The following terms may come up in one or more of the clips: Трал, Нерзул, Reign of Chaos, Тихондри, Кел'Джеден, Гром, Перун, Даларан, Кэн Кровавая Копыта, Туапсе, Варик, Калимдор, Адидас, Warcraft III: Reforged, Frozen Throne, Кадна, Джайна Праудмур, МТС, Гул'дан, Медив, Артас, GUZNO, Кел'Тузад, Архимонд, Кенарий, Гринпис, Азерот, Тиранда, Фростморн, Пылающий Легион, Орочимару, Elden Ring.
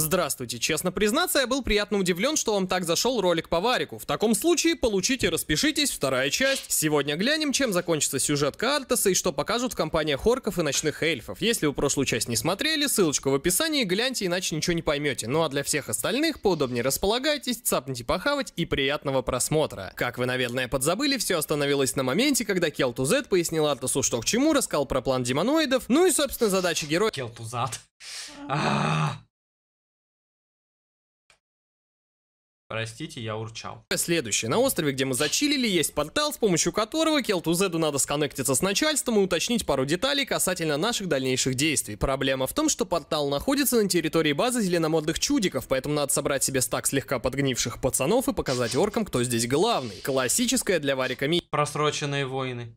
Здравствуйте, честно признаться, я был приятно удивлен, что вам так зашел ролик по Варику. В таком случае получите, распишитесь, вторая часть. Сегодня глянем, чем закончится сюжетка Артаса и что покажут в компаниях орков и ночных эльфов. Если вы прошлую часть не смотрели, ссылочку в описании, гляньте, иначе ничего не поймете. Ну а для всех остальных поудобнее располагайтесь, цапните похавать и приятного просмотра. Как вы, наверное, подзабыли, все остановилось на моменте, когда Кел'Тузад пояснил Артасу, что к чему, рассказал про план демоноидов, ну и, собственно, задачи героя... Кел'Тузад. Простите, я урчал. Следующее. На острове, где мы зачилили, есть портал, с помощью которого Кел'Тузаду надо сконнектиться с начальством и уточнить пару деталей касательно наших дальнейших действий. Проблема в том, что портал находится на территории базы зеленомодных чудиков, поэтому надо собрать себе стак слегка подгнивших пацанов и показать оркам, кто здесь главный. Классическая для Варика миссия. Просроченные войны.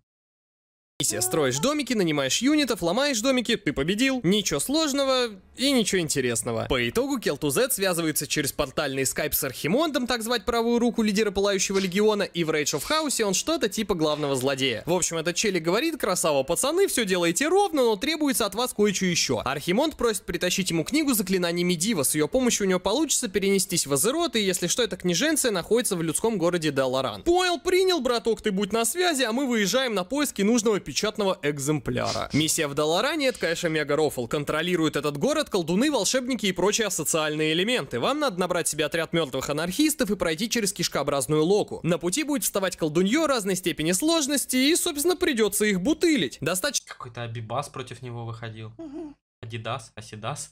Строишь домики, нанимаешь юнитов, ломаешь домики, ты победил. Ничего сложного и ничего интересного. По итогу Кел'Тузад связывается через портальный скайп с Архимондом, так звать правую руку лидера Пылающего Легиона, и в Reign of Chaos он что-то типа главного злодея. В общем, этот челик говорит: красава, пацаны, все делаете ровно, но требуется от вас кое-что еще. Архимонд просит притащить ему книгу заклинаний Медива, с ее помощью у него получится перенестись в Азерот, и если что, эта княженция находится в людском городе Даларан. Понял, принял, браток, ты будь на связи, а мы выезжаем на поиски нужного печатного экземпляра. Миссия в Даларане — это, конечно, мега-рофл. Контролируют этот город колдуны, волшебники и прочие асоциальные элементы. Вам надо набрать себе отряд мертвых анархистов и пройти через кишкообразную локу. На пути будет вставать колдунье разной степени сложности и, собственно, придется их бутылить. Достаточно... Какой-то Абибас против него выходил. Адидас, Асидас.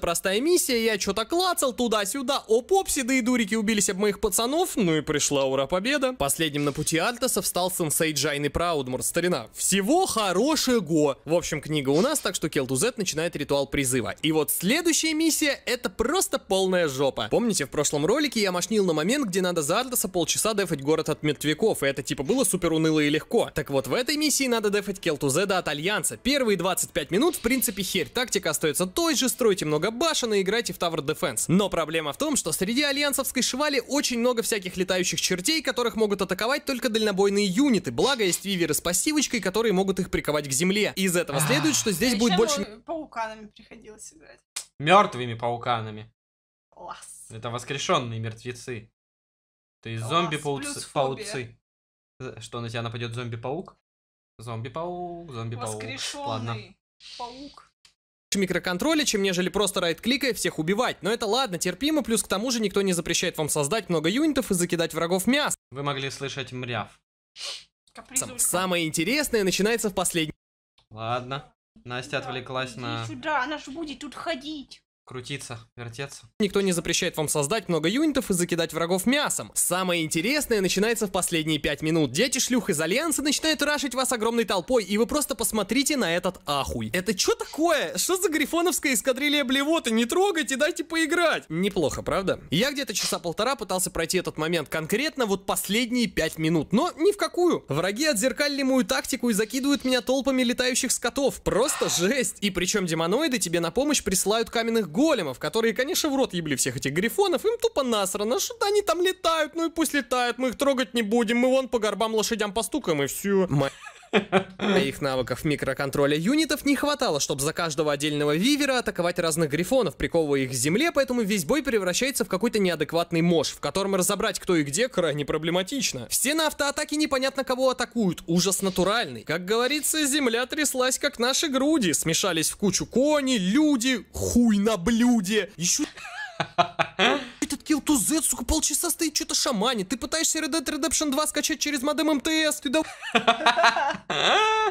Простая миссия, я что-то клацал туда-сюда, о попси, да и дурики убились об моих пацанов, ну и пришла ура победа. Последним на пути Артаса встал сенсей Джайны Праудмур, старина. Всего хорошего. В общем, книга у нас, так что Кел'Тузад начинает ритуал призыва. И вот следующая миссия — это просто полная жопа. Помните, в прошлом ролике я мошнил на момент, где надо за Артаса полчаса дефать город от мертвяков, и это типа было супер уныло и легко. Так вот, в этой миссии надо дефать Кел'Тузада от Альянса. Первые 25 минут, в принципе, херь. Тактика остается той же, стройте много башен и играйте в Tower Defense. Но проблема в том, что среди альянсовской швали очень много всяких летающих чертей, которых могут атаковать только дальнобойные юниты. Благо есть виверы с пассивочкой, которые могут их приковать к земле. Из этого следует, что здесь будет больше... Пауканами приходилось играть. Мертвыми пауканами. Класс. Это воскрешенные мертвецы. То есть зомби-пауцы. Что, на тебя нападет зомби-паук? Зомби-паук, зомби-паук. Воскрешенный паук. Микроконтроля, чем нежели просто райт-кликая всех убивать. Но это ладно, терпимо, плюс к тому же никто не запрещает вам создать много юнитов и закидать врагов мясом. Вы могли слышать мряв. Самое интересное начинается в последнем. Ладно, Настя отвлеклась на... Сюда, она же будет тут ходить. Крутиться, вертеться. Никто не запрещает вам создать много юнитов и закидать врагов мясом. Самое интересное начинается в последние 5 минут. Дети шлюх из Альянса начинают рашить вас огромной толпой, и вы просто посмотрите на этот ахуй. Это что такое? Что за грифоновская эскадрилья блевоты? Не трогайте, дайте поиграть. Неплохо, правда? Я где-то часа полтора пытался пройти этот момент, конкретно вот последние 5 минут, но ни в какую. Враги отзеркалили мою тактику и закидывают меня толпами летающих скотов. Просто жесть. И причем демоноиды тебе на помощь присылают каменных големов, которые, конечно, в рот ебли всех этих грифонов, им тупо насрано, что-то они там летают, ну и пусть летают, мы их трогать не будем, мы вон по горбам лошадям постукаем и все. Моих навыков микроконтроля юнитов не хватало, чтобы за каждого отдельного вивера атаковать разных грифонов, приковывая их к земле, поэтому весь бой превращается в какой-то неадекватный мош, в котором разобрать, кто и где, крайне проблематично. Все на автоатаке непонятно кого атакуют, ужас натуральный. Как говорится, земля тряслась, как наши груди, смешались в кучу кони, люди, хуй на блюде. Еще... Этот Кел'Тузад, сука, полчаса стоит, что-то шаманит. Ты пытаешься Red Dead Redemption 2 скачать через модем МТС. Ты давай...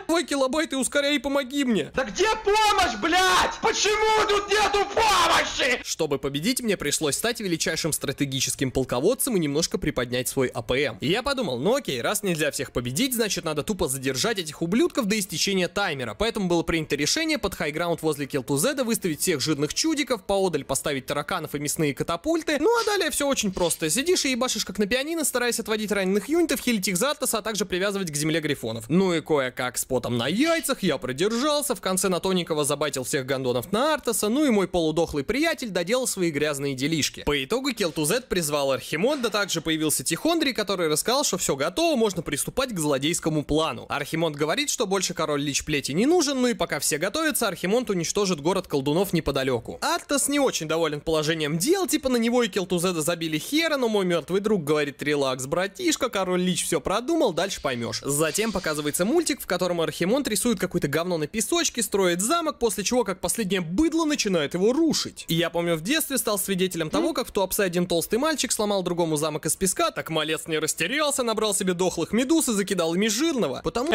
2 килобайта и ускоряй, помоги мне. Да где помощь, блядь? Почему тут нету помощи? Чтобы победить, мне пришлось стать величайшим стратегическим полководцем и немножко приподнять свой АПМ. И я подумал, ну окей, раз нельзя всех победить, значит надо тупо задержать этих ублюдков до истечения таймера. Поэтому было принято решение под хайграунд возле Кел'Тузада выставить всех жирных чудиков, поодаль поставить тараканов и мясные катапульты, ну а далее Далее все очень просто. Сидишь и ебашишь как на пианино, стараясь отводить раненых юнитов, хилить их за Артаса, а также привязывать к земле грифонов. Ну и кое-как с потом на яйцах я продержался, в конце на Тоникова забайтил всех гондонов на Артаса, ну и мой полудохлый приятель доделал свои грязные делишки. По итогу Кел'Тузад призвал Архимонда, также появился Тихондри, который рассказал, что все готово, можно приступать к злодейскому плану. Архимонд говорит, что больше король лич плети не нужен, ну и пока все готовятся, Архимонд уничтожит город колдунов неподалеку. Артас не очень доволен положением дел, типа на него и Кел'Тузада забили хера, но мой мертвый друг говорит: релакс, братишка, король лич все продумал, дальше поймешь. Затем показывается мультик, в котором Архимонд рисует какое-то говно на песочке, строит замок, после чего как последнее быдло начинает его рушить. И я помню, в детстве стал свидетелем того, как в Туапсе один толстый мальчик сломал другому замок из песка, так малец не растерялся, набрал себе дохлых медуз и закидал ими жирного, потому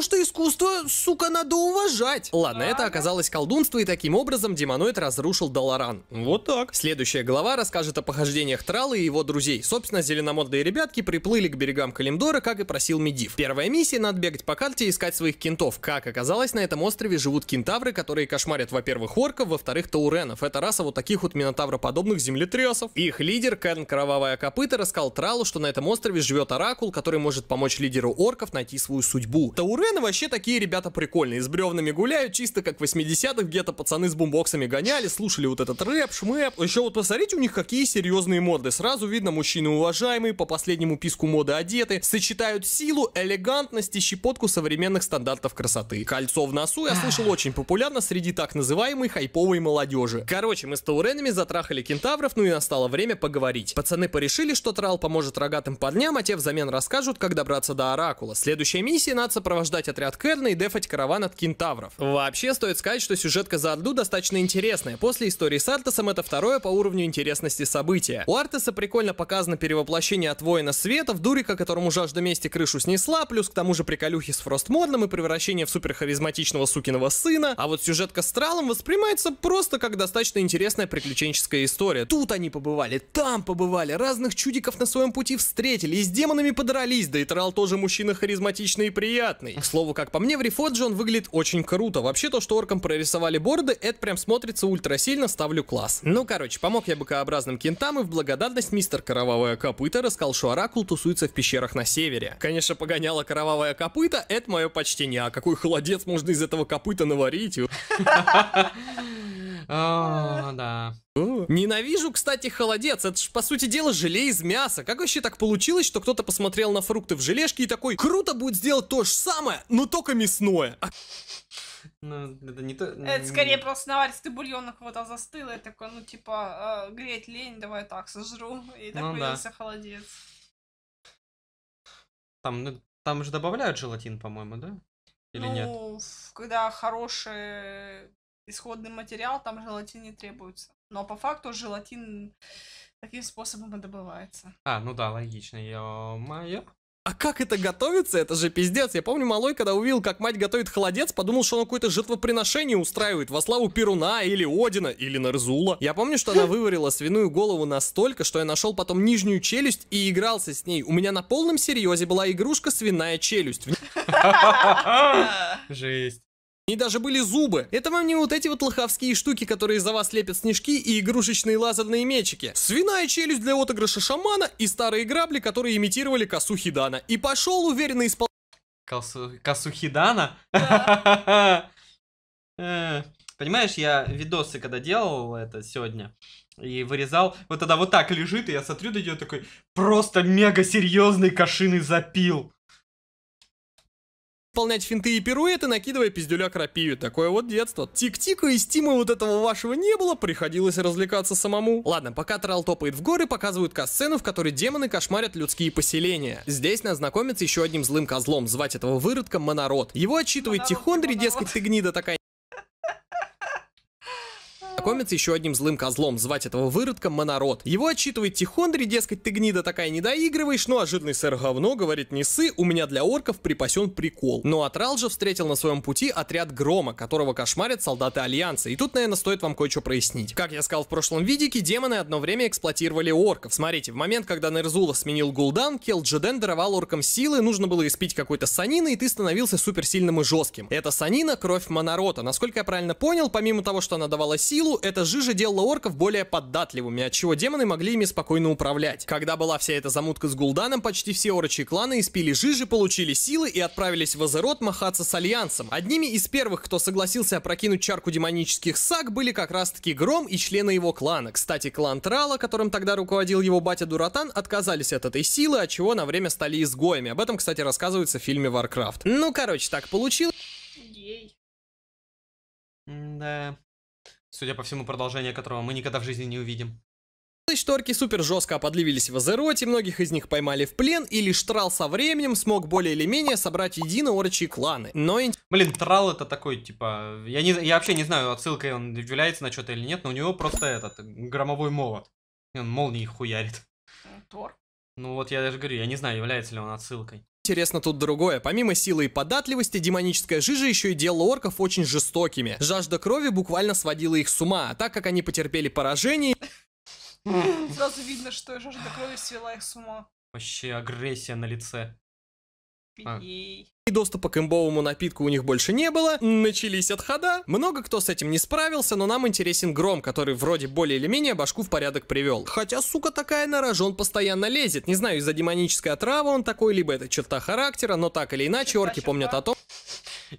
что искусство, сука, надо уважать. Ладно, это оказалось колдунство, и таким образом демоноид разрушил Даларан. Вот так. Следующая глава расскажет о похождениях Трала и его друзей. Собственно, зеленомодные ребятки приплыли к берегам Калимдора, как и просил Медив. Первая миссия — надо бегать по карте и искать своих кентов. Как оказалось, на этом острове живут кентавры, которые кошмарят, во-первых, орков, во-вторых, тауренов. Это раса вот таких вот минотавроподобных землетрясов. Их лидер, Кэн Кровавая Копыта, рассказал Тралу, что на этом острове живет оракул, который может помочь лидеру орков найти свою судьбу. Таурен вообще такие ребята прикольные, с бревнами гуляют, чисто как в 80-х где-то пацаны с бумбоксами гоняли, слушали вот этот рэп, шмэп. Еще вот посмотрите, у них какие серьезные моды, сразу видно, мужчины уважаемые, по последнему писку моды одеты, сочетают силу, элегантность и щепотку современных стандартов красоты. Кольцо в носу я слышал очень популярно среди так называемой хайповой молодежи. Короче, мы с тауренами затрахали кентавров, ну и настало время поговорить. Пацаны порешили, что Трал поможет рогатым парням, а те взамен расскажут, как добраться до оракула. Следующая миссия — надо сопровождать отряд Керна и дефать караван от кентавров. Вообще, стоит сказать, что сюжетка за Орду достаточно интересная. После истории с Артасом это второе по уровню интересности событие. У Артаса прикольно показано перевоплощение от воина света в дурика, которому жажда мести крышу снесла, плюс к тому же приколюхи с Фростморном и превращение в суперхаризматичного сукиного сына. А вот сюжетка с Тралом воспринимается просто как достаточно интересная приключенческая история. Тут они побывали, там побывали, разных чудиков на своем пути встретили, и с демонами подрались, да и Трал тоже мужчина харизматичный и приятный. К слову, как по мне, в Reforged он выглядит очень круто. Вообще, то, что оркам прорисовали борды, это прям смотрится ультра сильно, ставлю класс. Ну, короче, помог я быкообразным кентам, и в благодарность мистер Кровавая Копыта рассказал, что оракул тусуется в пещерах на севере. Конечно, погоняла Кровавая Копыта, это мое почтение. А какой холодец можно из этого копыта наварить? О, да. Ненавижу, кстати, холодец. Это ж, по сути дела, желе из мяса. Как вообще так получилось, что кто-то посмотрел на фрукты в желешке и такой: круто будет сделать то же самое, но только мясное? Ну, это не то... Это скорее просто наваристый бульон, какого-то застыл, и такой, ну, типа, греть лень, давай так, сожру. И так появился холодец. Там же добавляют желатин, по-моему, да? Или нет? Ну, когда хорошие... Исходный материал, там желатин не требуется. Но по факту желатин таким способом и добывается. А, ну да, логично, ё-моё. А как это готовится? Это же пиздец. Я помню, малой, когда увидел, как мать готовит холодец, подумал, что она какое-то жертвоприношение устраивает во славу Перуна или Одина, или Нарзула. Я помню, что она выварила свиную голову настолько, что я нашел потом нижнюю челюсть и игрался с ней. У меня на полном серьезе была игрушка «Свиная челюсть». Жесть. И даже были зубы. Это вам не вот эти вот лоховские штуки, которые за вас лепят снежки и игрушечные лазерные мечики. Свиная челюсть для отыгрыша шамана и старые грабли, которые имитировали косу Хидана. И пошел уверенно исполнять... Косу Хидана? Да. Понимаешь, я видосы, когда делал это сегодня, и вырезал, вот тогда вот так лежит, и я смотрю, да идет такой просто мега серьезный кошиный запил. Исполнять финты и пируэты, накидывая пиздюля крапию. Такое вот детство. Тик-тика и стима вот этого вашего не было, приходилось развлекаться самому. Ладно, пока Трал топает в горы, показывают касцену, в которой демоны кошмарят людские поселения. Здесь нас знакомится еще одним злым козлом. Звать этого выродка Монорот. Его отчитывает Тихондри, дескать, ты гнида такая. Не доигрываешь, но ажитный сэр говно говорит: не ссы, у меня для орков припасен прикол. Ну а Трал же встретил на своем пути отряд Грома, которого кошмарят солдаты Альянса. И тут, наверное, стоит вам кое-что прояснить. Как я сказал в прошлом видике, демоны одно время эксплуатировали орков. Смотрите, в момент, когда Нерзула сменил Гул'дан, Кел'Джеден даровал оркам силы, нужно было испить какой-то санины, и ты становился суперсильным и жестким. Эта санина — кровь Монорота. Насколько я правильно понял, помимо того, что она давала силу, силу, эта жижа делала орков более податливыми, отчего демоны могли ими спокойно управлять. Когда была вся эта замутка с Гул'даном, почти все орочьи кланы испили жижи, получили силы и отправились в Азерот махаться с Альянсом. Одними из первых, кто согласился опрокинуть чарку демонических саг, были как раз-таки Гром и члены его клана. Кстати, клан Трала, которым тогда руководил его батя Дуратан, отказались от этой силы, отчего на время стали изгоями. Об этом, кстати, рассказывается в фильме Warcraft. Ну, короче, так получилось. Да. Судя по всему, продолжение которого мы никогда в жизни не увидим. Шторки супер жестко оподливились в Азероте, многих из них поймали в плен, и лишь Трал со временем смог более или менее собрать едино орочьи кланы. Но... Блин, Трал это такой, типа... Я вообще не знаю, отсылкой он является на что-то или нет, но у него просто этот громовой молот. И он молнией хуярит. Тор. Ну вот я даже говорю, я не знаю, является ли он отсылкой. Интересно тут другое. Помимо силы и податливости, демоническая жижа еще и делала орков очень жестокими. Жажда крови буквально сводила их с ума, а так как они потерпели поражение... Сразу видно, что жажда крови свела их с ума. Вообще агрессия на лице. И доступа к имбовому напитку у них больше не было. Начались отхода. Много кто с этим не справился, но нам интересен Гром, который вроде более или менее башку в порядок привел. Хотя, сука, такая на рожон постоянно лезет. Не знаю, из-за демонической отравы он такой, либо это черта характера, но так или иначе орки помнят о том...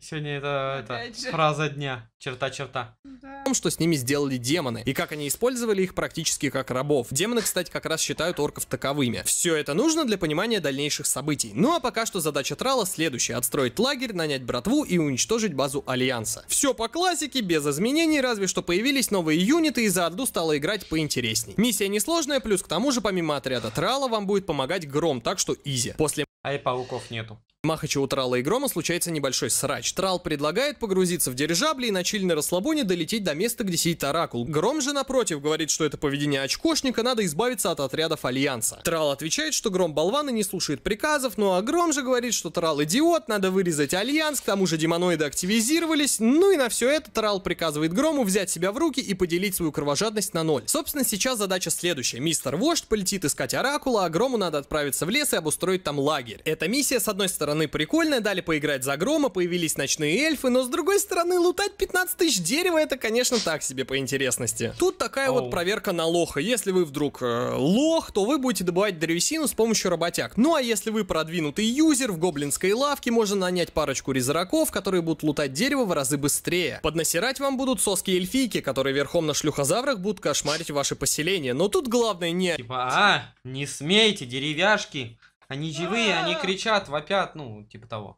Сегодня это фраза дня. Черта-черта. Да. О том, что с ними сделали демоны, и как они использовали их практически как рабов. Демоны, кстати, как раз считают орков таковыми. Все это нужно для понимания дальнейших событий. Ну а пока что задача Трала следующая. Отстроить лагерь, нанять братву и уничтожить базу Альянса. Все по классике, без изменений, разве что появились новые юниты, и за Орду стало играть поинтересней. Миссия несложная, плюс к тому же, помимо отряда Трала, вам будет помогать Гром, так что изи. После... А и пауков нету. Махача у Трала и Грома случается небольшой срач. Трал предлагает погрузиться в дирижабли и на чильной расслабоне долететь до места, где сидит Оракул. Гром же, напротив, говорит, что это поведение очкошника, надо избавиться от отрядов Альянса. Трал отвечает, что Гром болван и не слушает приказов, ну а Гром же говорит, что Трал идиот, надо вырезать Альянс, к тому же демоноиды активизировались. Ну и на все это Трал приказывает Грому взять себя в руки и поделить свою кровожадность на ноль. Собственно, сейчас задача следующая. Мистер Вождь полетит искать Оракула, а Грому надо отправиться в лес и обустроить там лагерь. Эта миссия, с одной стороны, прикольная, дали поиграть за Грома, появились ночные эльфы, но с другой стороны лутать 15 тысяч дерева это, конечно, так себе по интересности. Тут такая вот проверка на лоха. Если вы вдруг лох, то вы будете добывать древесину с помощью работяг. Ну а если вы продвинутый юзер, в гоблинской лавке можно нанять парочку резераков, которые будут лутать дерево в разы быстрее. Поднасирать вам будут соски-эльфийки, которые верхом на шлюхозаврах будут кошмарить ваше поселение. Но тут главное не... Типа, не смейте, деревяшки. Они живые, они кричат, вопят, ну, типа того.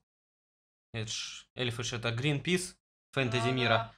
Это ж, эльфы ж это Гринпис фэнтези мира.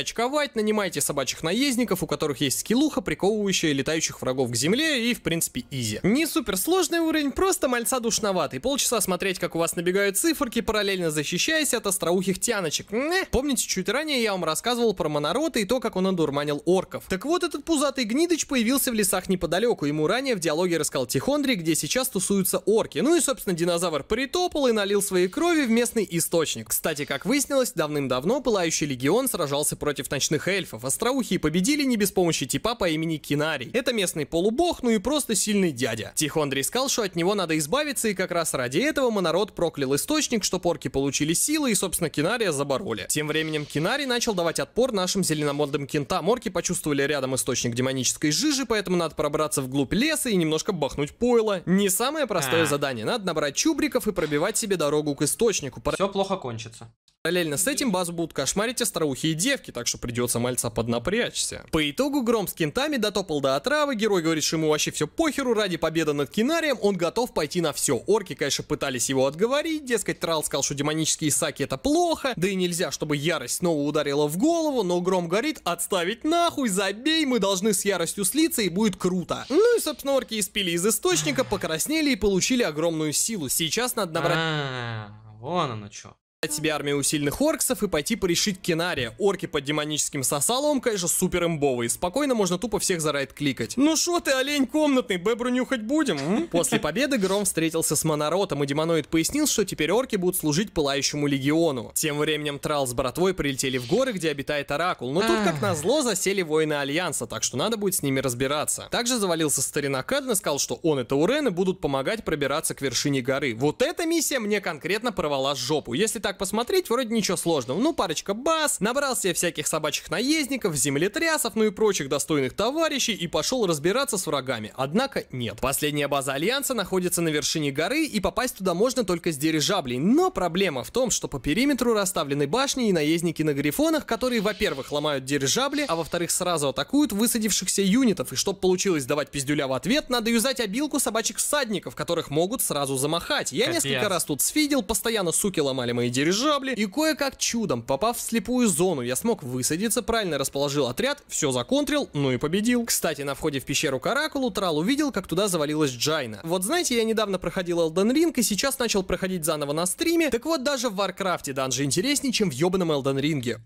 Очковать, нанимайте собачьих наездников, у которых есть скиллуха, приковывающая летающих врагов к земле, и, в принципе, изи. Не суперсложный уровень, просто мальца душноватый. Полчаса смотреть, как у вас набегают циферки, параллельно защищаясь от остроухих тяночек. Помните, чуть ранее я вам рассказывал про Монорота и то, как он одурманил орков. Так вот, этот пузатый гнидыч появился в лесах неподалеку. Ему ранее в диалоге рассказал Тихондри, где сейчас тусуются орки. Ну и, собственно, динозавр притопал и налил своей крови в местный источник. Кстати, как выяснилось, давным-давно Пылающий Легион сражался против ночных эльфов. Остроухие победили не без помощи типа по имени Кенарий. Это местный полубог, ну и просто сильный дядя. Тихондри сказал, что от него надо избавиться, и как раз ради этого Монорот проклял источник, что орки получили силы и, собственно, Кенария забороли. Тем временем Кенарий начал давать отпор нашим зеленомордым кентам. Орки почувствовали рядом источник демонической жижи, поэтому надо пробраться вглубь леса и немножко бахнуть пойло. Не самое простое задание. Надо набрать чубриков и пробивать себе дорогу к источнику. Все плохо кончится. Параллельно с этим базу будут кошмарить остроухие девки, так что придется мальца поднапрячься. По итогу Гром с кентами дотопал до отравы, герой говорит, что ему вообще все похеру, ради победы над Кенарием он готов пойти на все. Орки, конечно, пытались его отговорить, дескать, Трал сказал, что демонические саки это плохо, да и нельзя, чтобы ярость снова ударила в голову, но Гром говорит, отставить нахуй, забей, мы должны с яростью слиться и будет круто. Ну и, собственно, орки испили из источника, покраснели и получили огромную силу. Сейчас надо набрать... Вон оно что. Дать себе армию усиленных орксов и пойти порешить Кенария. Орки под демоническим сосалом, конечно, супер имбовые. Спокойно можно тупо всех за райд кликать. Ну шо ты, олень комнатный, бебру нюхать будем? После победы Гром встретился с Моноротом, и демоноид пояснил, что теперь орки будут служить Пылающему Легиону. Тем временем Трал с братвой прилетели в горы, где обитает Оракул. Но тут, как назло, засели воины Альянса, так что надо будет с ними разбираться. Также завалился старина Кадна, сказал, что он и Таурен будут помогать пробираться к вершине горы. Вот эта миссия мне конкретно порвала жопу. Если так так посмотреть, вроде ничего сложного. Ну, парочка баз, набрался я всяких собачьих наездников, землетрясов, ну и прочих достойных товарищей и пошел разбираться с врагами. Однако нет. Последняя база Альянса находится на вершине горы, и попасть туда можно только с дирижаблей. Но проблема в том, что по периметру расставлены башни и наездники на грифонах, которые, во-первых, ломают дирижабли, а во-вторых, сразу атакуют высадившихся юнитов. И чтобы получилось давать пиздюля в ответ, надо юзать обилку собачек-всадников, которых могут сразу замахать. Я несколько раз тут сфидел, постоянно суки ломали мои дирижабли, и кое-как чудом, попав в слепую зону, я смог высадиться, правильно расположил отряд, все законтрил, ну и победил. Кстати, на входе в пещеру Каракулу Трал увидел, как туда завалилась Джайна. Вот знаете, я недавно проходил Elden Ring и сейчас начал проходить заново на стриме, так вот даже в Варкрафте данжи интереснее, чем в ёбаном Elden Ring'е.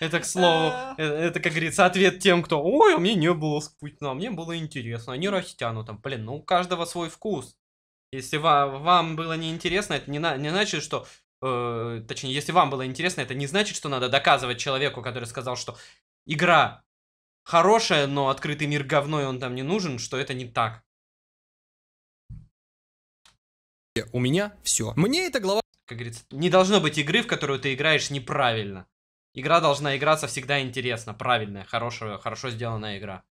Это, к слову, это, как говорится, ответ тем, кто: ой, а мне не было скучно, а мне было интересно, а не растянуто. Блин, ну у каждого свой вкус. Если вам было неинтересно, это не значит, что... точнее, если вам было интересно, это не значит, что надо доказывать человеку, который сказал, что игра хорошая, но открытый мир говно, и он там не нужен, что это не так. У меня все. Мне эта глава... Как говорится, не должно быть игры, в которую ты играешь неправильно. Игра должна играться всегда интересно, правильная, хорошая, хорошо сделанная игра.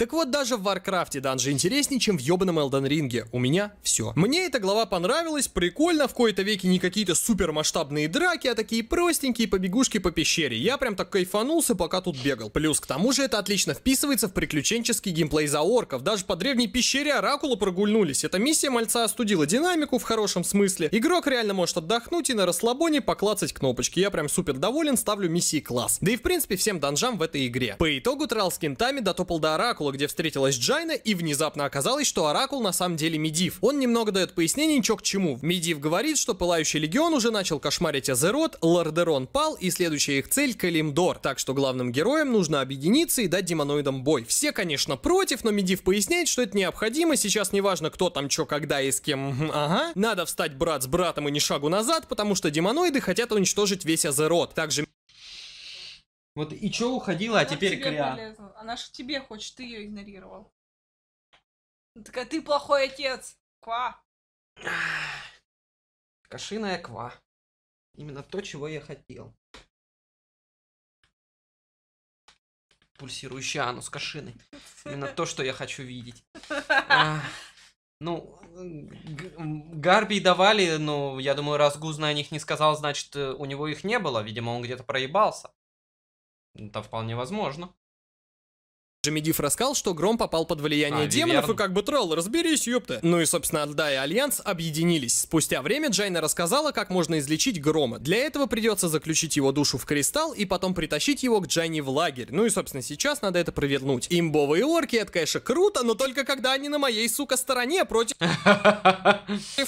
Так вот, даже в Варкрафте данжи интереснее, чем в ёбаном Elden Ring'е. У меня все. Мне эта глава понравилась, прикольно, в кои-то веки не какие-то супер масштабные драки, а такие простенькие побегушки по пещере. Я прям так кайфанулся, пока тут бегал. Плюс к тому же это отлично вписывается в приключенческий геймплей за орков. Даже по древней пещере Оракула прогульнулись. Эта миссия мальца остудила динамику в хорошем смысле. Игрок реально может отдохнуть и на расслабоне поклацать кнопочки. Я прям супер доволен, ставлю миссии класс. Да и в принципе всем данжам в этой игре. По итогу Трал с кентами дотопал до Оракула, где встретилась Джайна, и внезапно оказалось, что Оракул на самом деле Медив. Он немного дает пояснений, чё к чему. Медив говорит, что Пылающий Легион уже начал кошмарить Азерот, Лордерон пал, и следующая их цель — Калимдор. Так что главным героям нужно объединиться и дать демоноидам бой. Все, конечно, против, но Медив поясняет, что это необходимо, сейчас неважно, кто там чё, когда и с кем. Ага. Надо встать брат с братом и ни шагу назад, потому что демоноиды хотят уничтожить весь Азерот. Также... Вот и чё уходила, а теперь кря. Она же тебе хочет, ты ее игнорировал. Она такая: ты плохой отец. Ква. Кошиная ква. Именно то, чего я хотел. Пульсирующий анус кошины. Именно то, что я хочу видеть. Ну, Гарби давали, но я думаю, раз Гузна о них не сказал, значит, у него их не было. Видимо, он где-то проебался. Это вполне возможно. Медив рассказал, что Гром попал под влияние демонов, верно. И как бы: Трал, разберись, ёпта. Ну и, собственно, Альда и Альянс объединились. Спустя время Джайна рассказала, как можно излечить Грома. Для этого придется заключить его душу в кристалл и потом притащить его к Джайне в лагерь. Ну и, собственно, сейчас надо это провернуть. Имбовые орки — это, конечно, круто, но только когда они на моей, сука, стороне, против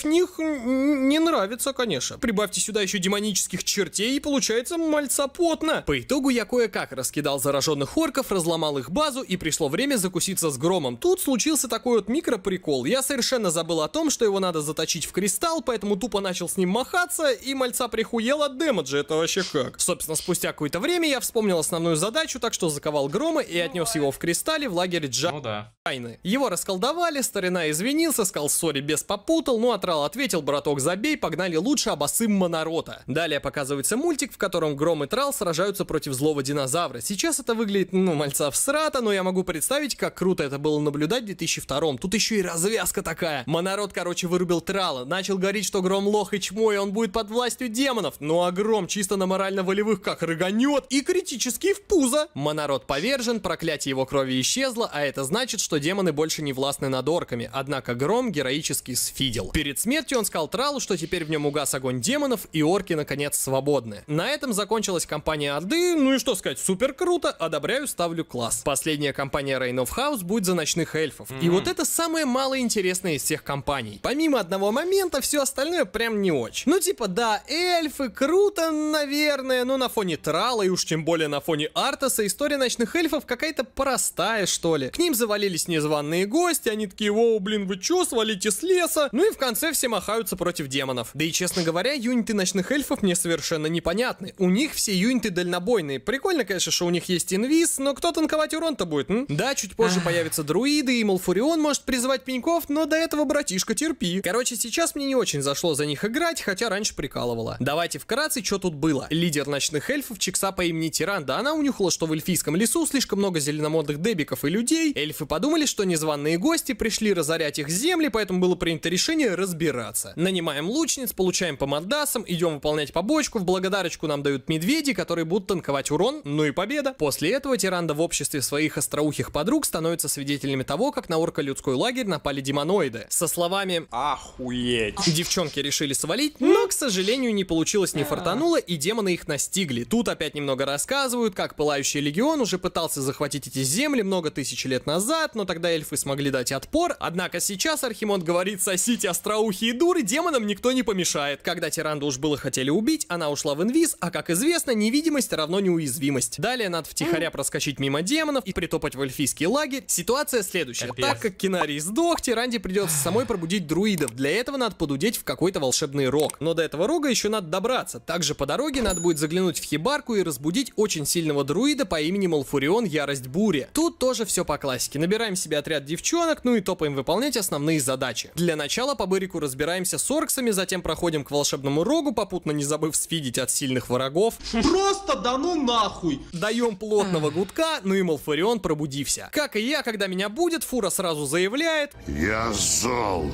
них не нравится, конечно. Прибавьте сюда еще демонических чертей, и получается мальцапотно. По итогу я кое-как раскидал зараженных орков, разломал их базу, и пришло время закуситься с Громом. Тут случился такой вот микроприкол. Я совершенно забыл о том, что его надо заточить в кристалл, поэтому тупо начал с ним махаться, и мальца прихуел от демеджа. Это вообще как? Собственно, спустя какое-то время я вспомнил основную задачу, так что заковал Грома и отнес его в кристалле в лагерь Джайны. Его расколдовали, старина извинился, сказал: сори, бес попутал, ну а Трал ответил: браток, забей, погнали лучше обосым Монорота. Далее показывается мультик, в котором Гром и Трал сражаются против злого динозавра. Сейчас это выглядит, ну, мальца всрата, но я могу представить, как круто это было наблюдать в 2002-м. Тут еще и развязка такая. Монорот, короче, вырубил Трала, начал говорить, что Гром лох и чмо, и он будет под властью демонов. Ну а Гром чисто на морально-волевых как рыганет, и критически в пузо. Монорот повержен, проклятие его крови исчезло, а это значит, что демоны больше не властны над орками. Однако Гром героически сфидел. Перед смертью он сказал Тралу, что теперь в нем угас огонь демонов, и орки наконец свободны. На этом закончилась кампания Орды, ну и что сказать, супер круто, одобряю, ставлю класс. Последняя кампания Reign of Chaos будет за ночных эльфов. И вот это самое малоинтересное из всех компаний. Помимо одного момента, все остальное прям не очень. Ну типа да, эльфы, круто, наверное, но на фоне Трала и уж тем более на фоне Артаса история ночных эльфов какая-то простая, что ли. К ним завалились незваные гости, они такие: воу, блин, вы чё, свалите с леса? Ну и в конце все махаются против демонов. Да и, честно говоря, юниты ночных эльфов мне совершенно непонятны. У них все юниты дальнобойные. Прикольно, конечно, что у них есть инвиз, но кто танковать урон-то будет? будет, м? Да, чуть позже появятся друиды, и Малфурион может призывать пеньков, но до этого, братишка, терпи. Короче, сейчас мне не очень зашло за них играть, хотя раньше прикалывало. Давайте вкратце, что тут было. Лидер ночных эльфов, чикса по имени Тиранда, она унюхала, что в эльфийском лесу слишком много зеленомодных дебиков и людей. Эльфы подумали, что незваные гости пришли разорять их земли, поэтому было принято решение разбираться. Нанимаем лучниц, получаем по мандасам, идем выполнять побочку, в благодарочку нам дают медведи, которые будут танковать урон, ну и победа. После этого Тиранда в обществе своих остроухих подруг становится свидетелями того, как на орко-людской лагерь напали демоноиды. Со словами «Охуеть!» девчонки решили свалить, но, к сожалению, не получилось, не фартануло, и демоны их настигли. Тут опять немного рассказывают, как Пылающий Легион уже пытался захватить эти земли много тысяч лет назад, но тогда эльфы смогли дать отпор, однако сейчас Архимонд говорит: сосите остроухие дуры, демонам никто не помешает. Когда Тиранду уж было хотели убить, она ушла в инвиз, а как известно, невидимость равно неуязвимость. Далее надо втихаря проскочить мимо демонов и притопать в эльфийский лагерь. Ситуация следующая. Капец. Так как Кенарий сдох, Тиранде придется самой пробудить друидов. Для этого надо подудеть в какой-то волшебный рог. Но до этого рога еще надо добраться. Также по дороге надо будет заглянуть в хибарку и разбудить очень сильного друида по имени Малфурион Ярость Бури. Тут тоже все по классике. Набираем себе отряд девчонок, ну и топаем выполнять основные задачи. Для начала по бырику разбираемся с орксами, затем проходим к волшебному рогу, попутно не забыв сфидить от сильных врагов. Просто да ну нахуй! Даем плотного гудка, ну и Малфурион пробудився. Как и я, когда меня будет, фура сразу заявляет: я зол.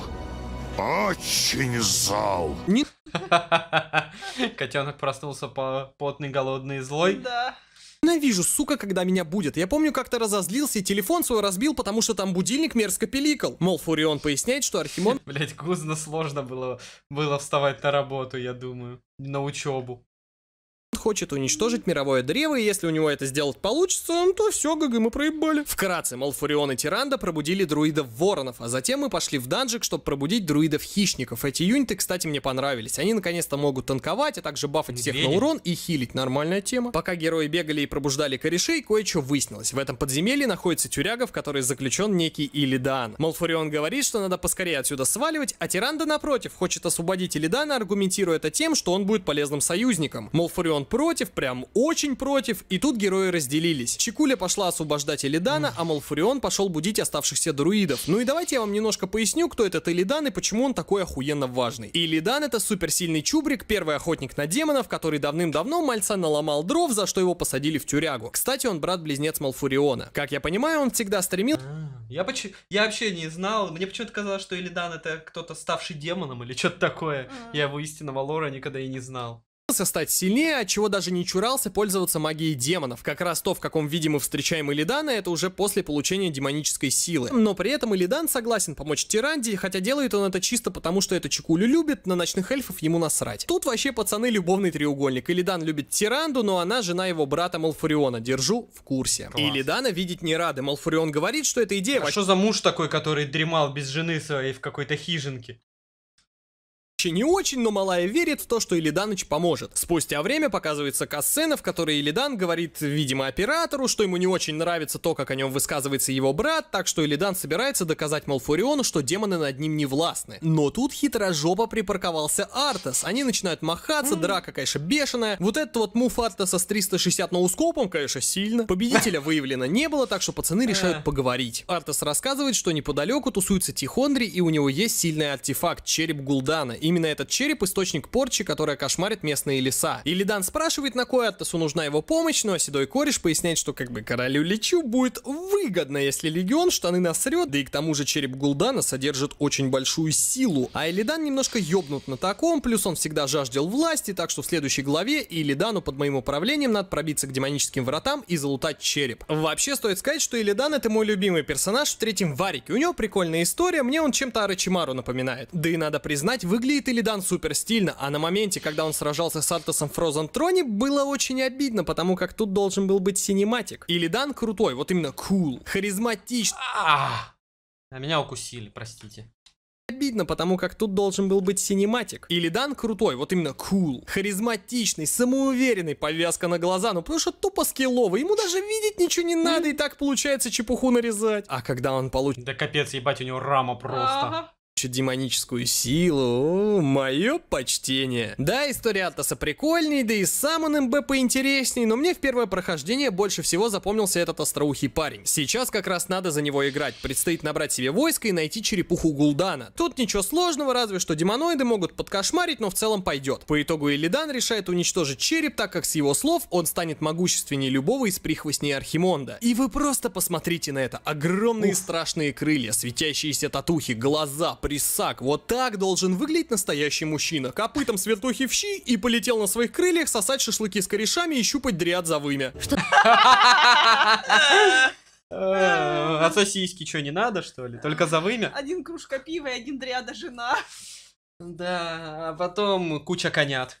Очень зол. Не... Котенок проснулся потный, голодный и злой. Да. Ненавижу, сука, когда меня будет. Я помню, как-то разозлился и телефон свой разбил, потому что там будильник мерзко пиликал. Малфурион поясняет, что Архимон... Блять, гузно сложно было вставать на работу, я думаю. На учебу. Хочет уничтожить мировое древо, и если у него это сделать получится, то все, ГГ, мы проебали. Вкратце, Малфурион и Тиранда пробудили друидов-воронов, а затем мы пошли в данжик, чтобы пробудить друидов-хищников. Эти юниты, кстати, мне понравились. Они наконец-то могут танковать, а также бафать всех на урон и хилить. Нормальная тема. Пока герои бегали и пробуждали корешей, кое-что выяснилось. В этом подземелье находится тюряга, в которой заключен некий Иллидан. Малфурион говорит, что надо поскорее отсюда сваливать, а Тиранда, напротив, хочет освободить Иллидана, аргументируя это тем, что он будет полезным союзником. Малфурион против, прям очень против, и тут герои разделились. Чикуля пошла освобождать Иллидана, а Малфурион пошел будить оставшихся друидов. Ну и давайте я вам немножко поясню, кто этот Иллидан и почему он такой охуенно важный. Иллидан — это суперсильный чубрик, первый охотник на демонов, который давным-давно мальца наломал дров, за что его посадили в тюрягу. Кстати, он брат-близнец Малфуриона. Как я понимаю, он всегда стремил... Я вообще не знал, мне почему-то казалось, что Иллидан — это кто-то, ставший демоном или что-то такое. Я его истинного лора никогда и не знал. Стать сильнее, отчего даже не чурался пользоваться магией демонов. Как раз то, в каком виде мы встречаем Иллидана, это уже после получения демонической силы. Но при этом Иллидан согласен помочь Тиранде, хотя делает он это чисто потому, что это чикулю любит, на ночных эльфов ему насрать. Тут вообще, пацаны, любовный треугольник. Иллидан любит Тиранду, но она жена его брата Малфуриона. Держу в курсе. Класс. Иллидана видеть не рады. Малфурион говорит, что эта идея... А что за муж такой, который дремал без жены своей в какой-то хижинке? Не очень, но малая верит в то, что Иллиданыч поможет. Спустя время показывается касцена, в которой Иллидан говорит, видимо, оператору, что ему не очень нравится то, как о нем высказывается его брат, так что Иллидан собирается доказать Малфуриону, что демоны над ним не властны. Но тут хитрожопо припарковался Артас. Они начинают махаться, драка, конечно, бешеная. Вот этот вот мув Артаса с 360 ноускопом, конечно, сильно. Победителя выявлено не было, так что пацаны решают поговорить. Артас рассказывает, что неподалеку тусуется Тихондри, и у него есть сильный артефакт — череп Гул'дана. Именно этот череп — источник порчи, которая кошмарит местные леса. Иллидан спрашивает, на кой Артасу нужна его помощь, но седой кореш поясняет, что как бы королю Личу будет выгодно, если Легион штаны насрет, да и к тому же череп Гул'дана содержит очень большую силу. А Иллидан немножко ёбнут на таком, плюс он всегда жаждал власти, так что в следующей главе Иллидану под моим управлением надо пробиться к демоническим вратам и залутать череп. Вообще стоит сказать, что Иллидан — это мой любимый персонаж в третьем варике. У него прикольная история, мне он чем-то Орочимару напоминает. Да и надо признать, выглядит Иллидан супер стильно, а на моменте, когда он сражался с Артасом в Frozen Throne, было очень обидно, потому как тут должен был быть синематик. Иллидан крутой, вот именно cool, харизматичный. А меня укусили, простите. Обидно, потому как тут должен был быть синематик. Иллидан крутой, вот именно cool, харизматичный, самоуверенный, повязка на глаза, ну потому что тупо скилловый, ему даже видеть ничего не надо, и так получается чепуху нарезать. А когда он получит... Да капец, ебать, у него рама просто. демоническую силу. О, мое почтение. Да, история Артаса прикольней, да и сам он МБ поинтересней, но мне в первое прохождение больше всего запомнился этот остроухий парень. Сейчас как раз надо за него играть. Предстоит набрать себе войско и найти черепуху Гул'дана. Тут ничего сложного, разве что демоноиды могут подкошмарить, но в целом пойдет. По итогу Иллидан решает уничтожить череп, так как, с его слов, он станет могущественнее любого из прихвостней Архимонда. И вы просто посмотрите на это. Огромные страшные крылья, светящиеся татухи, глаза, прессак. Вот так должен выглядеть настоящий мужчина. Копытом свертухи в щи и полетел на своих крыльях сосать шашлыки с корешами и щупать дряд за вымя. А сосиски что, не надо, что ли? Только за вымя? Один кружка пива и один дряда жена. Да, а потом куча конят.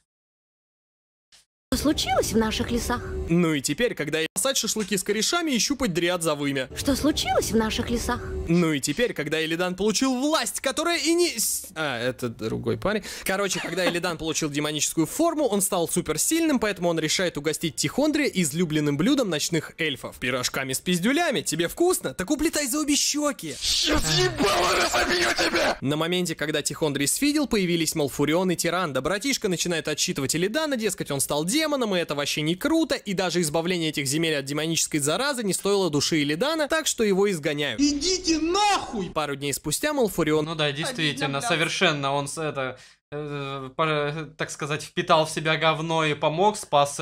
Случилось в наших лесах? Ну и теперь, когда я сосать шашлыки с корешами и щупать дряд за вымя. Что случилось в наших лесах? Ну и теперь, когда Иллидан получил власть, которая и не... А, это другой парень. Короче, когда Иллидан получил демоническую форму, он стал суперсильным, поэтому он решает угостить Тихондри излюбленным блюдом ночных эльфов. Пирожками с пиздюлями. Тебе вкусно? Так уплетай за обе щеки. Черт, ебало, разобью тебя! На моменте, когда Тихондри сфидел, появились Малфурион и Тиранда. Братишка начинает отсчитывать Иллидана, дескать, он стал демоном, и это вообще не круто, и даже избавление этих земель от демонической заразы не стоило души Иллидана, так что его изгоняют. Идите нахуй! Пару дней спустя Малфурион... Ну да, действительно, совершенно он с это... так сказать, впитал в себя говно и помог, спас...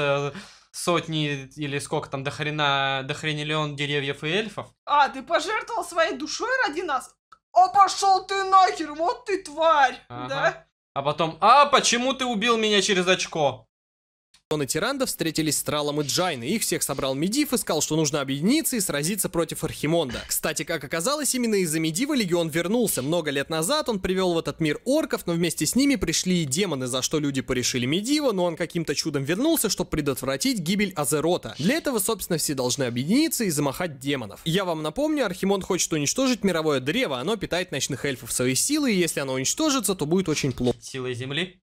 сотни или сколько там дохренелион деревьев и эльфов. А, ты пожертвовал своей душой ради нас? А пошел ты нахер, вот ты тварь! Ага. Да? А потом, а почему ты убил меня через очко? Он и Тиранда встретились с Тралом и Джайной. Их всех собрал Медив и сказал, что нужно объединиться и сразиться против Архимонда. Кстати, как оказалось, именно из-за Медива Легион вернулся. Много лет назад он привел в этот мир орков, но вместе с ними пришли и демоны, за что люди порешили Медива, но он каким-то чудом вернулся, чтобы предотвратить гибель Азерота. Для этого, собственно, все должны объединиться и замахать демонов. Я вам напомню, Архимонд хочет уничтожить мировое древо, оно питает ночных эльфов своей силой, и если оно уничтожится, то будет очень плохо. Силой земли?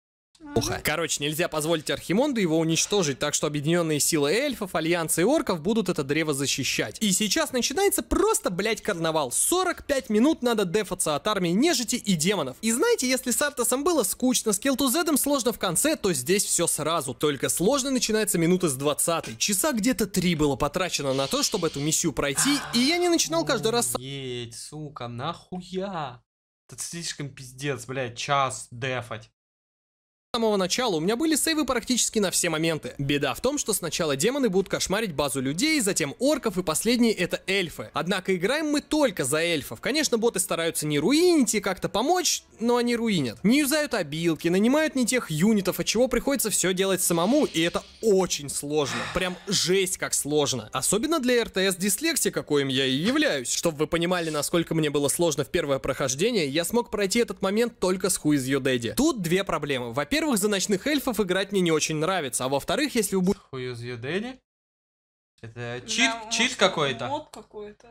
Короче, нельзя позволить Архимонду его уничтожить, так что объединенные силы эльфов, альянсы и орков будут это древо защищать. И сейчас начинается просто, блять, карнавал. 45 минут надо дефаться от армии нежити и демонов. И знаете, если с Артасом было скучно, с Кел'Тузадом сложно в конце, то здесь все сразу. Только сложно начинается минуты с 20. Часа где-то 3 было потрачено на то, чтобы эту миссию пройти, и я не начинал каждый раз... Еть, сука, нахуя? Это слишком пиздец, блять, час дефать. С самого начала у меня были сейвы практически на все моменты. Беда в том, что сначала демоны будут кошмарить базу людей, затем орков, и последние это эльфы. Однако играем мы только за эльфов. Конечно, боты стараются не руинить и как-то помочь, но они руинят. Не юзают обилки, нанимают не тех юнитов, от чего приходится все делать самому, и это очень сложно. Прям жесть как сложно. Особенно для РТС-дислексика, коим я и являюсь. Чтобы вы понимали, насколько мне было сложно в первое прохождение, я смог пройти этот момент только с Who Is Your Daddy. Тут две проблемы. Во-первых, за ночных эльфов играть мне не очень нравится, а во-вторых, если вы... Who Is Your Daddy? Это чит, да, чит какой-то? Мод какой-то.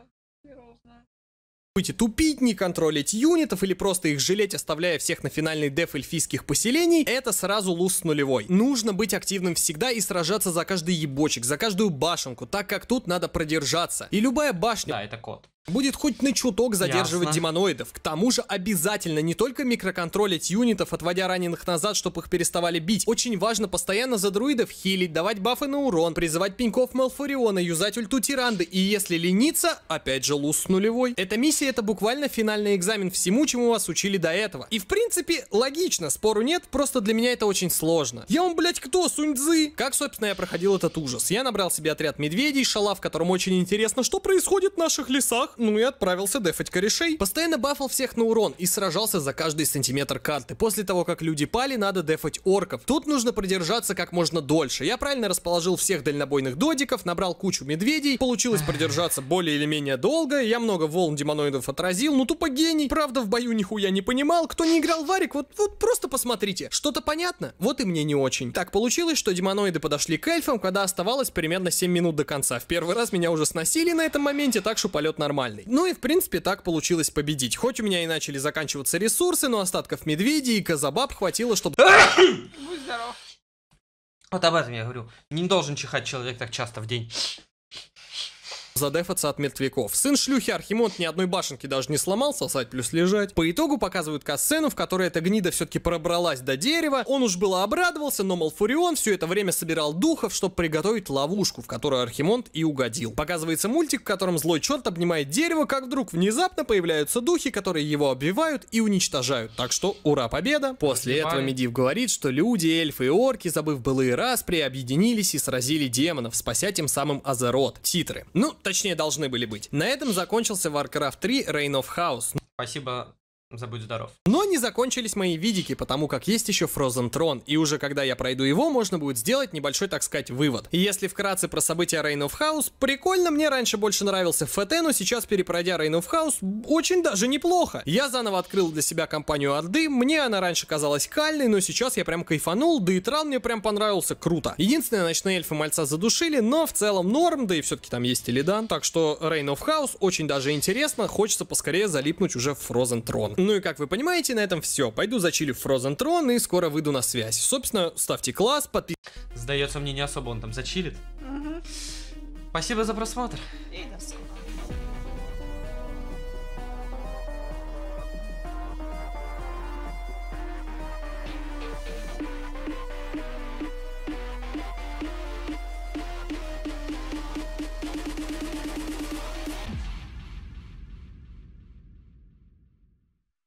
Будете тупить, не контролить юнитов или просто их жалеть, оставляя всех на финальный деф эльфийских поселений, это сразу луз нулевой. Нужно быть активным всегда и сражаться за каждый ебочек, за каждую башенку, так как тут надо продержаться. И любая башня... Да, это кот. Будет хоть на чуток задерживать демоноидов. К тому же обязательно не только микроконтролить юнитов, отводя раненых назад, чтобы их переставали бить. Очень важно постоянно за друидов хилить, давать бафы на урон, призывать пеньков Малфуриона, юзать ульту Тиранды. И если лениться, опять же луз нулевой. Эта миссия — это буквально финальный экзамен всему, чему вас учили до этого. И в принципе логично, спору нет, просто для меня это очень сложно. Я вам, блять, кто, Сунь-цзы? Как, собственно, я проходил этот ужас? Я набрал себе отряд медведей, шала, в котором очень интересно, что происходит в наших лесах. Ну и отправился дефать корешей. Постоянно бафал всех на урон и сражался за каждый сантиметр карты. После того, как люди пали, надо дефать орков. Тут нужно продержаться как можно дольше. Я правильно расположил всех дальнобойных додиков, набрал кучу медведей. Получилось продержаться более или менее долго. Я много волн демоноидов отразил. Ну тупо гений. Правда, в бою нихуя не понимал. Кто не играл в Варик, вот просто посмотрите. Что-то понятно? Вот и мне не очень. Так получилось, что демоноиды подошли к эльфам, когда оставалось примерно 7 минут до конца. В первый раз меня уже сносили на этом моменте, так что полет нормально. Ну и в принципе так получилось победить. Хоть у меня и начали заканчиваться ресурсы, но остатков медведей и козабаб хватило, чтобы... Будь здоров. Вот об этом я говорю. Не должен чихать человек так часто в день. задефаться от мертвяков. Сын шлюхи Архимонд ни одной башенки даже не сломал, сосать плюс лежать. По итогу показывают катсцену, в которой эта гнида все-таки пробралась до дерева. Он уж было обрадовался, но Малфурион все это время собирал духов, чтобы приготовить ловушку, в которую Архимонд и угодил. Показывается мультик, в котором злой черт обнимает дерево, как вдруг внезапно появляются духи, которые его обвивают и уничтожают. Так что ура, победа! После этого Медив говорит, что люди, эльфы и орки, забыв былые распри, объединились и сразили демонов, спася тем самым Азерот. Титры. Ну, точнее, должны были быть. На этом закончился Warcraft 3 Reign of Chaos. Спасибо. Забудь здоров. Но не закончились мои видики, потому как есть еще Frozen Throne, и уже когда я пройду его, можно будет сделать небольшой, так сказать, вывод. Если вкратце про события Reign of Chaos, прикольно, мне раньше больше нравился ФТ, но сейчас, перепройдя Reign of Chaos, очень даже неплохо. Я заново открыл для себя компанию Орды, мне она раньше казалась кальной, но сейчас я прям кайфанул, да и Трал мне прям понравился, круто. Единственное, ночные эльфы мальца задушили, но в целом норм, да и все-таки там есть Иллидан, так что Reign of Chaos очень даже интересно, хочется поскорее залипнуть уже в Frozen Throne. Ну и как вы понимаете, на этом все. Пойду зачилю в Frozen Throne и скоро выйду на связь. Собственно, ставьте класс, подписывайтесь. Сдается мне, не особо он там зачилит. Спасибо за просмотр.